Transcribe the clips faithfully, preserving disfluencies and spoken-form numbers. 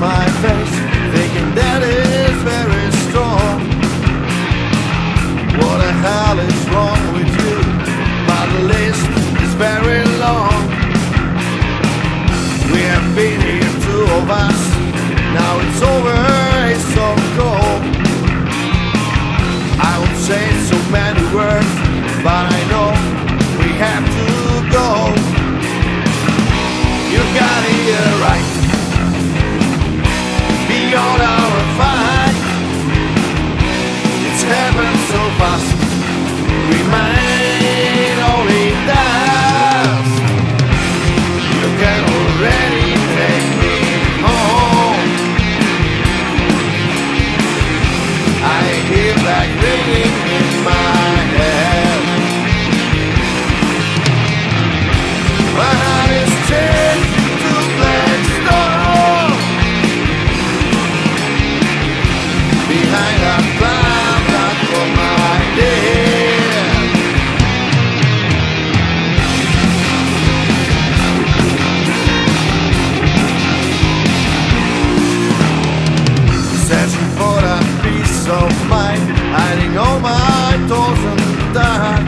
My face, thinking that is very strong. What the hell is wrong with you? My list is very long. We have been here, two of us. Now it's over, it's so cold. I would say so many words, but I know we have to go. You got it right. Beyond our fight, it's happened so fast. We might only dust. You can already take me home. I hear black ringing in my head. My heart is changed to black stone. Behind a cloud, not for my dear. Searching for a peace of mind, hiding all my thoughts and time.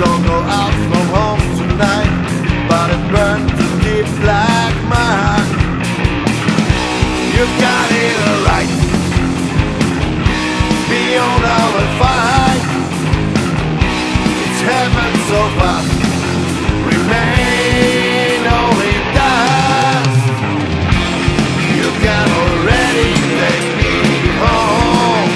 Don't go out from home tonight, but it burned too deep like mine. You got it right. Beyond our fight, it's happened so fast. Remain only dust. You can already take me home.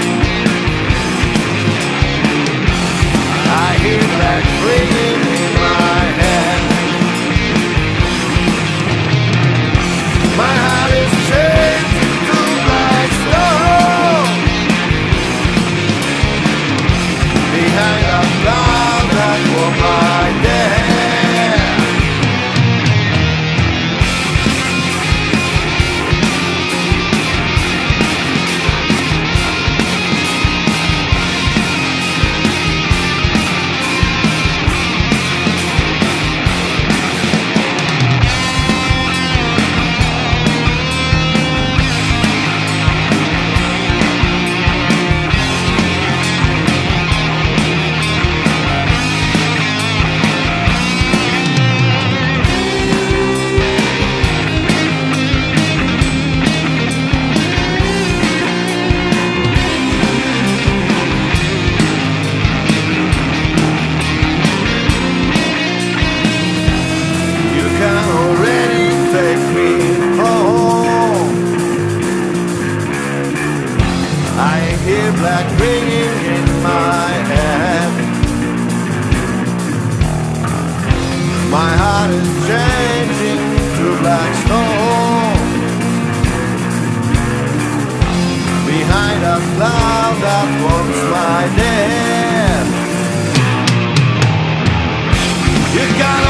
I hear that ringing in my head. My heart is changed to black snow. Behind a cloud that was my death. You got